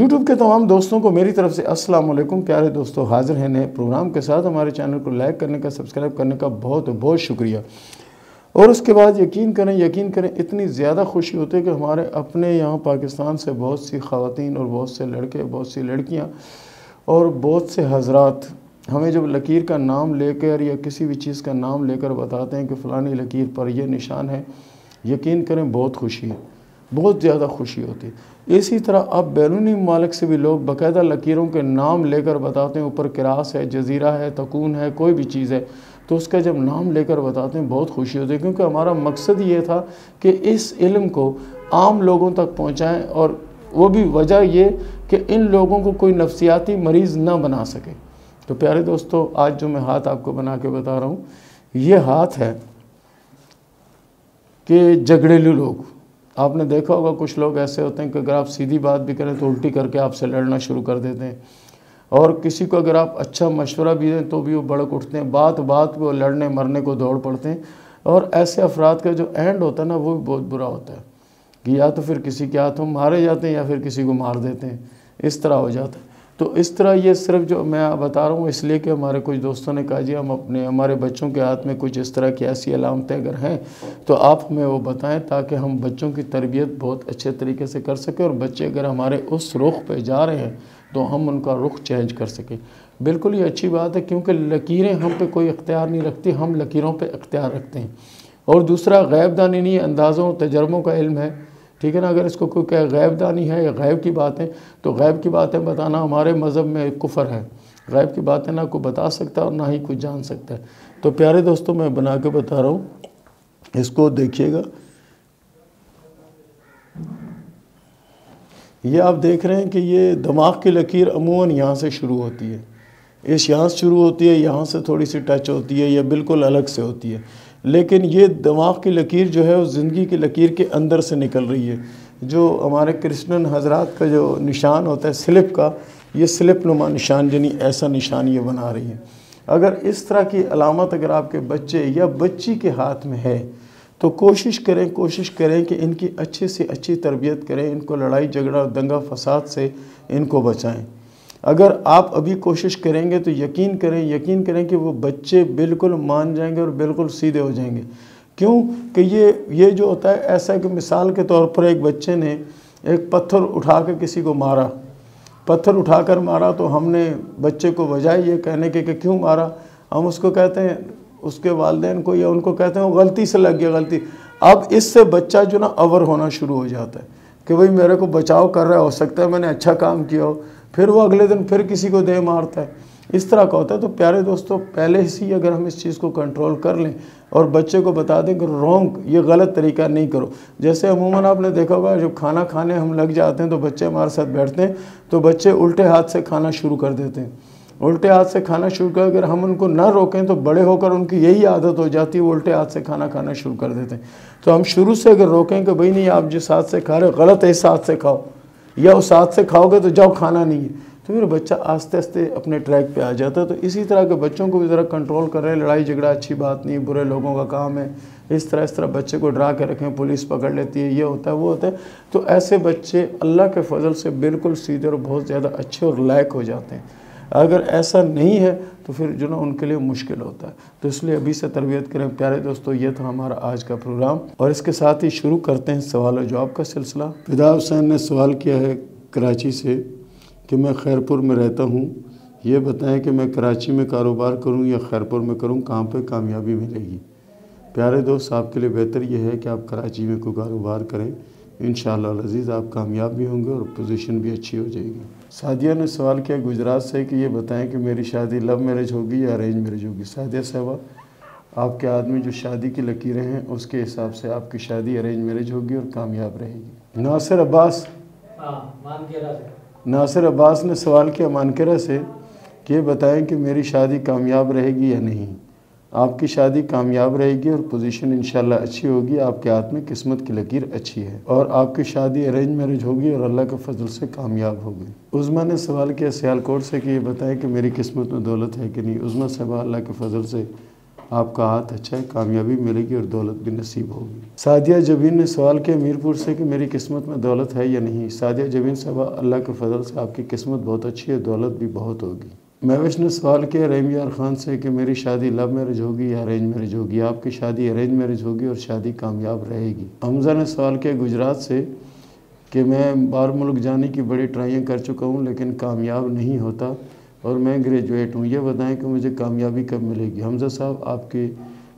YouTube के तमाम दोस्तों को मेरी तरफ से अस्सलाम वालेकुम। प्यारे दोस्तों, हाज़िर हैं नए प्रोग्राम के साथ। हमारे चैनल को लाइक करने का, सब्सक्राइब करने का बहुत बहुत शुक्रिया। और उसके बाद यकीन करें इतनी ज़्यादा खुशी होती है कि हमारे अपने यहाँ पाकिस्तान से बहुत सी ख़वातीन और बहुत से लड़के, बहुत सी लड़कियाँ और बहुत से हजरात हमें जब लकीर का नाम लेकर या किसी भी चीज़ का नाम लेकर बताते हैं कि फ़लानी लकीर पर यह निशान है, यकीन करें बहुत खुशी है, बहुत ज़्यादा खुशी होती है। इसी तरह अब बैरूनी ममालिक से भी लोग बाकायदा लकीरों के नाम लेकर बताते हैं। ऊपर किरास है, जजीरा है, तकून है, कोई भी चीज़ है तो उसका जब नाम लेकर बताते हैं बहुत खुशी होती है, क्योंकि हमारा मकसद ये था कि इस इल्म को आम लोगों तक पहुँचाएँ। और वो भी वजह ये कि इन लोगों को कोई नफसियाती मरीज़ ना बना सके। तो प्यारे दोस्तों, आज जो मैं हाथ आपको बना के बता रहा हूँ, ये हाथ है कि झगड़ेलू लोग, आपने देखा होगा कुछ लोग ऐसे होते हैं कि अगर आप सीधी बात भी करें तो उल्टी करके आपसे लड़ना शुरू कर देते हैं, और किसी को अगर आप अच्छा मशवरा भी दें तो भी वो भड़क उठते हैं, बात बात वो लड़ने मरने को दौड़ पड़ते हैं। और ऐसे अफराद का जो एंड होता है ना, वो भी बहुत बुरा होता है कि या तो फिर किसी के हाथों मारे जाते हैं या फिर किसी को मार देते हैं, इस तरह हो जाता है। तो इस तरह ये सिर्फ जो मैं बता रहा हूँ इसलिए कि हमारे कुछ दोस्तों ने कहा जी हम अपने हमारे बच्चों के हाथ में कुछ इस तरह की ऐसी अलामतें अगर हैं तो आप हमें वो बताएं, ताकि हम बच्चों की तरबियत बहुत अच्छे तरीके से कर सकें, और बच्चे अगर हमारे उस रुख पे जा रहे हैं तो हम उनका रुख चेंज कर सकें। बिल्कुल ये अच्छी बात है, क्योंकि लकीरें हम पे कोई इख्तियार नहीं रखती, हम लकीरों पर इख्तियार रखते हैं। और दूसरा गैबदानी नहीं, अंदाज़ों और तजर्बों का इल्म है, ठीक है ना। अगर इसको कोई कहे गैबदानी है या गैब की बातें, तो गैब की बातें बताना हमारे मज़हब में कुफ़र है। गैब की बातें ना कोई बता सकता है और ना ही कोई जान सकता है। तो प्यारे दोस्तों, मैं बना के बता रहा हूँ, इसको देखिएगा। ये आप देख रहे हैं कि ये दिमाग की लकीर अमूमन यहाँ से शुरू होती है, इस यहाँ से शुरू होती है, यहाँ से थोड़ी सी टच होती है या बिल्कुल अलग से होती है। लेकिन ये दिमाग की लकीर जो है वो ज़िंदगी की लकीर के अंदर से निकल रही है। जो हमारे कृष्णन हजरात का जो निशान होता है स्लिप का, ये स्लिप नुमा निशान यानी ऐसा निशान ये बना रही है। अगर इस तरह की अलामत अगर आपके बच्चे या बच्ची के हाथ में है तो कोशिश करें कि इनकी अच्छे से अच्छी तरबियत करें, इनको लड़ाई झगड़ा दंगा फसाद से इनको बचाएँ। अगर आप अभी कोशिश करेंगे तो यकीन करें कि वो बच्चे बिल्कुल मान जाएंगे और बिल्कुल सीधे हो जाएंगे। क्यों कि ये जो होता है ऐसा कि मिसाल के तौर पर एक बच्चे ने एक पत्थर उठा कर किसी को मारा, पत्थर उठा कर मारा, तो हमने बच्चे को बजाय ये कहने के कि क्यों मारा, हम उसको कहते हैं उसके वालिदैन को या उनको कहते हैं वो गलती से लग गया, गलती। अब इससे बच्चा जो ना अवर होना शुरू हो जाता है कि भाई मेरे को बचाव कर रहा है, हो सकता है मैंने अच्छा काम किया हो, फिर वो अगले दिन फिर किसी को दे मारता है, इस तरह का होता है। तो प्यारे दोस्तों, पहले ही अगर हम इस चीज़ को कंट्रोल कर लें और बच्चे को बता दें कि रॉन्ग, ये गलत तरीका नहीं करो। जैसे अमूमन आपने देखा होगा जब खाना खाने हम लग जाते हैं तो बच्चे हमारे साथ बैठते हैं तो बच्चे उल्टे हाथ से खाना शुरू कर देते हैं। उल्टे हाथ से खाना शुरू कर अगर हम उनको ना रोकें तो बड़े होकर उनकी यही आदत हो जाती है, वो उल्टे हाथ से खाना खाना शुरू कर देते हैं। तो हम शुरू से अगर रोकें कि भाई नहीं, आप जिस हाथ से खा रहे हो गलत है, इस हाथ से खाओ, या उस हाथ से खाओगे तो जाओ खाना नहीं है, तो फिर बच्चा आस्ते आस्ते अपने ट्रैक पे आ जाता है। तो इसी तरह के बच्चों को भी ज़रा कंट्रोल कर रहे हैं। लड़ाई झगड़ा अच्छी बात नहीं, बुरे लोगों का काम है। इस तरह बच्चे को डरा के रखें, पुलिस पकड़ लेती है, ये होता है वो होता है, तो ऐसे बच्चे अल्लाह के फजल से बिल्कुल सीधे और बहुत ज़्यादा अच्छे और लायक हो जाते हैं। अगर ऐसा नहीं है तो फिर जो ना उनके लिए मुश्किल होता है, तो इसलिए अभी से तरबियत करें। प्यारे दोस्तों, ये था हमारा आज का प्रोग्राम, और इसके साथ ही शुरू करते हैं सवाल और जवाब का सिलसिला। फिदा हुसैन ने सवाल किया है कराची से कि मैं खैरपुर में रहता हूँ, ये बताएं कि मैं कराची में कारोबार करूँ या खैरपुर में करूँ, कहाँ पर कामयाबी मिलेगी। प्यारे दोस्त, आपके लिए बेहतर ये है कि आप कराची में कोई कारोबार करें, इंशाअल्लाह अज़ीज़ आप कामयाब भी होंगे और पोजीशन भी अच्छी हो जाएगी। सादिया ने सवाल किया गुजरात से कि ये बताएं कि मेरी शादी लव मैरिज होगी या अरेंज मैरिज होगी। सादिया साहबा, आपके आदमी जो शादी की लकीरें हैं उसके हिसाब से आपकी शादी अरेंज मैरिज होगी और कामयाब रहेगी। नासिर अब्बास ने सवाल किया मानकेरा से कि ये बताएं कि मेरी शादी कामयाब रहेगी या नहीं। आपकी शादी कामयाब रहेगी और पोजीशन इंशाल्लाह अच्छी होगी, आपके हाथ में किस्मत की लकीर अच्छी है, और आपकी शादी अरेंज मैरिज होगी और अल्लाह के फजल से कामयाब होगी। उज़मा ने सवाल किया सियालकोट से कि ये बताएं कि मेरी किस्मत में दौलत है कि नहीं। उज़मा साहबा, अल्लाह के फजल से आपका हाथ अच्छा है, कामयाबी मिलेगी और दौलत भी नसीब होगी। सादिया जबीन ने सवाल किया मीरपुर से कि मेरी किस्मत में दौलत है या नहीं। सादिया जबीन साहबा, अल्लाह के फजल से आपकी किस्मत बहुत अच्छी है, दौलत भी बहुत होगी। महवेश ने सवाल किया रहीम यार ख़ान से कि मेरी शादी लव मैरिज होगी या अरेंज मैरिज होगी। आपकी शादी अरेंज मैरिज होगी और शादी कामयाब रहेगी। हमजा ने सवाल किया गुजरात से कि मैं बाहर मुल्क जाने की बड़ी ट्राइयाँ कर चुका हूँ लेकिन कामयाब नहीं होता और मैं ग्रेजुएट हूँ, ये बताएं कि मुझे कामयाबी कब मिलेगी। हमजा साहब, आपके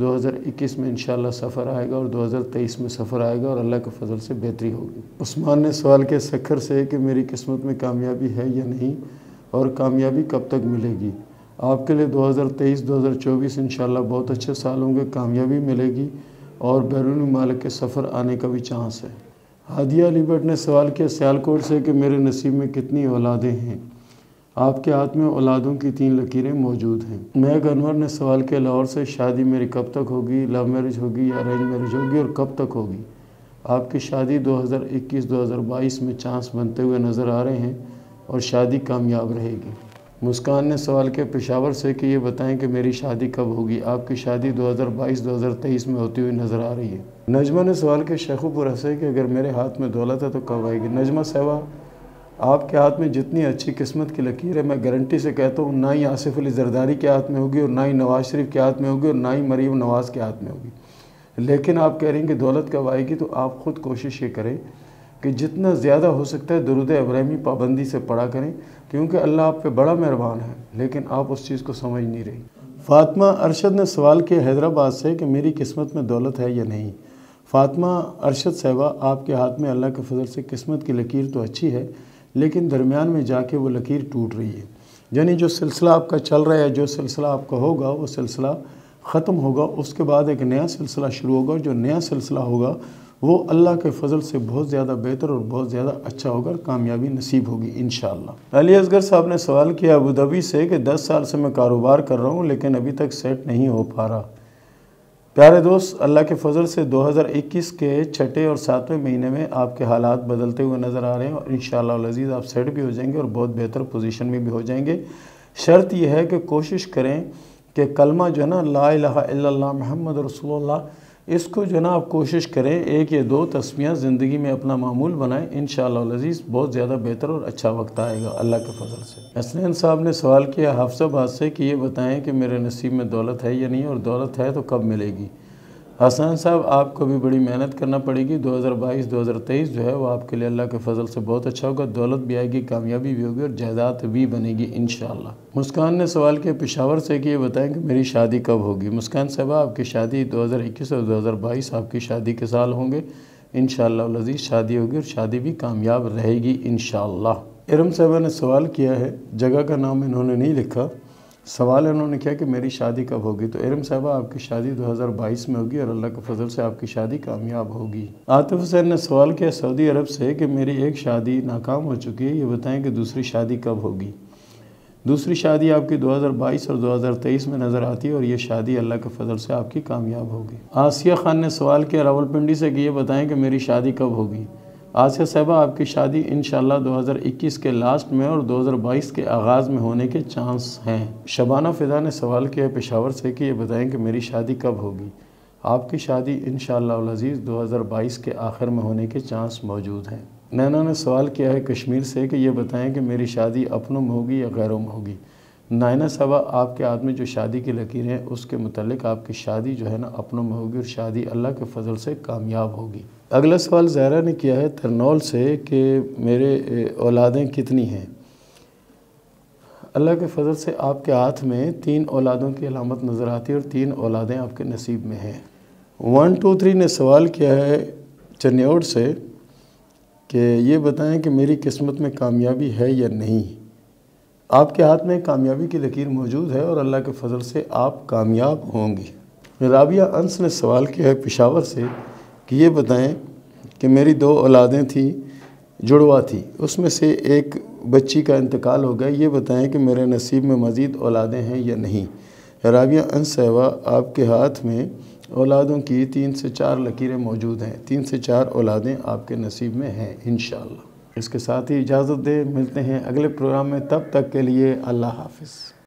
2021 में इंशाल्लाह सफ़र आएगा और 2023 में सफ़र आएगा और अल्लाह के फजल से बेहतरी होगी। उस्मान ने सवाल किया सखर से कि मेरी किस्मत में कामयाबी है या नहीं और कामयाबी कब तक मिलेगी। आपके लिए 2023-2024 इंशाल्लाह बहुत अच्छे साल होंगे, कामयाबी मिलेगी और बैरूनी मुल्क के सफ़र आने का भी चांस है। हादिया अली भट्ट ने सवाल किया सियालकोट से कि मेरे नसीब में कितनी औलादें हैं। आपके हाथ में औलादों की 3 लकीरें मौजूद हैं। महक अनवर ने सवाल किया लाहौर से शादी मेरी कब तक होगी, लव मैरिज होगी या अरेंज मैरिज होगी और कब तक होगी। आपकी शादी 2021-2022 में चांस बनते हुए नज़र आ रहे हैं और शादी कामयाब रहेगी। मुस्कान ने सवाल किया पेशावर से कि ये बताएं कि मेरी शादी कब होगी। आपकी शादी 2022-2023 में होती हुई नज़र आ रही है। नजमा ने सवाल किया शेखुपुरा से कि अगर मेरे हाथ में दौलत है तो कब आएगी। नजमा साहबा, आपके हाथ में जितनी अच्छी किस्मत की लकीर है मैं गारंटी से कहता हूँ ना ही आसिफ अली जरदारी के हाथ में होगी और ना ही नवाज़ शरीफ के हाथ में होगी और ना ही मरीम नवाज़ के हाथ में होगी। लेकिन आप कह रहे हैं कि दौलत कब आएगी, तो आप ख़ुद कोशिश ये करें कि जितना ज़्यादा हो सकता है दुरूद इब्राहिमी पाबंदी से पढ़ा करें, क्योंकि अल्लाह आप पे बड़ा मेहरबान है, लेकिन आप उस चीज़ को समझ नहीं रही। फ़ातिमा अरशद ने सवाल किया हैदराबाद से कि मेरी किस्मत में दौलत है या नहीं। फ़ातिमा अरशद साहबा, आपके हाथ में अल्लाह के फजल से किस्मत की लकीर तो अच्छी है लेकिन दरमियान में जाके वो लकीर टूट रही है, यानी जो सिलसिला आपका चल रहा है, जो सिलसिला आपका होगा वो सिलसिला ख़त्म होगा, उसके बाद एक नया सिलसिला शुरू होगा और जो नया सिलसिला होगा वो अल्लाह के फजल से बहुत ज़्यादा बेहतर और बहुत ज़्यादा अच्छा होगा और कामयाबी नसीब होगी इंशाल्लाह। अली असगर साहब ने सवाल किया अबू धाबी से कि 10 साल से मैं कारोबार कर रहा हूँ लेकिन अभी तक सेट नहीं हो पा रहा। प्यारे दोस्त, अल्लाह के फजल से 2021 के 6 और 7वें महीने में आपके हालात बदलते हुए नज़र आ रहे हैं और इंशाअल्लाह अज़ीज़ आप सेट भी हो जाएंगे और बहुत बेहतर पोजीशन में भी हो जाएंगे। शर्त यह है कि कोशिश करें कि कलमा जो है ना ला इलाहा इल्लल्लाह मुहम्मद रसूलुल्लाह, इसको जो है ना आप कोशिश करें 1 या 2 तस्बीहां ज़िंदगी में अपना मामूल बनाएं, इंशाअल्लाह अज़ीज़ बहुत ज़्यादा बेहतर और अच्छा वक्त आएगा अल्लाह के फजल से। हसनैन साहब ने सवाल किया हाफसाबाद से कि ये बताएं कि मेरे नसीब में दौलत है या नहीं और दौलत है तो कब मिलेगी। हसन साहब, आपको भी बड़ी मेहनत करना पड़ेगी। 2022-2023 जो है वो आपके लिए अल्लाह के फजल से बहुत अच्छा होगा, दौलत भी आएगी, कामयाबी भी होगी और जायदाद भी बनेगी इंशाल्लाह। मुस्कान ने सवाल किया पेशावर से कि ये बताएं कि मेरी शादी कब होगी। मुस्कान साहबा, आपकी शादी 2021 और 2022 आपकी शादी के साल होंगे इंशाल्लाह अज़ीज़, शादी होगी और शादी भी कामयाब रहेगी इंशाल्लाह। इरम साहबा ने सवाल किया है, जगह का नाम इन्होंने नहीं लिखा, सवाल उन्होंने किया कि मेरी शादी कब होगी। तो इरम साहबा, आपकी शादी 2022 में होगी और अल्लाह के फजल से आपकी शादी कामयाब होगी। आतिफ हुसैन ने सवाल किया सऊदी अरब से कि मेरी एक शादी नाकाम हो चुकी है, ये बताएं कि दूसरी शादी कब होगी। दूसरी शादी आपकी 2022 और 2023 में नज़र आती है और ये शादी अल्लाह के फजल से आपकी कामयाब होगी। आसिया खान ने सवाल किया रावलपिंडी से कि ये बताएं कि मेरी शादी कब होगी। आसिया साहबा, आपकी शादी इंशाल्लाह 2021 के लास्ट में और 2022 के आगाज़ में होने के चांस हैं। शबाना फ़िदा ने सवाल किया पेशावर से कि ये बताएं कि मेरी शादी कब होगी। आपकी शादी इंशाल्लाह अज़ीज़ 2022 के आखिर में होने के चांस मौजूद हैं। नैना ने सवाल किया है कश्मीर से कि ये बताएं कि मेरी शादी अपनों में होगी या गैरों में होगी। नायना साहबा, आपके हाथ में जो शादी की लकीर है उसके मतलब आपकी शादी जो है ना अपनों में होगी और शादी अल्लाह के फजल से कामयाब होगी। अगला सवाल ज़हरा ने किया है तरनौल से कि मेरे औलादें कितनी हैं। अल्लाह के फजल से आपके हाथ में 3 औलादों की अलामत नज़र आती है और 3 औलादें आपके नसीब में हैं। 123 ने सवाल किया है चन्योड़ से कि ये बताएं कि मेरी किस्मत में कामयाबी है या नहीं। आपके हाथ में कामयाबी की लकीर मौजूद है और अल्लाह के फजल से आप कामयाब होंगी। राबिया अंस ने सवाल किया है पेशावर से कि ये बताएं कि मेरी 2 औलादें थी, जुड़वा थी, उसमें से एक बच्ची का इंतकाल हो गया, ये बताएं कि मेरे नसीब में मज़ीद औलादें हैं या नहीं। राबिया अंस साहबा, आपके हाथ में औलादों की 3 से 4 लकीरें मौजूद हैं, 3 से 4 औलादें आपके नसीब में हैं इंशाल्लाह। इसके साथ ही इजाज़त दें, मिलते हैं अगले प्रोग्राम में, तब तक के लिए अल्लाह हाफ़िज़।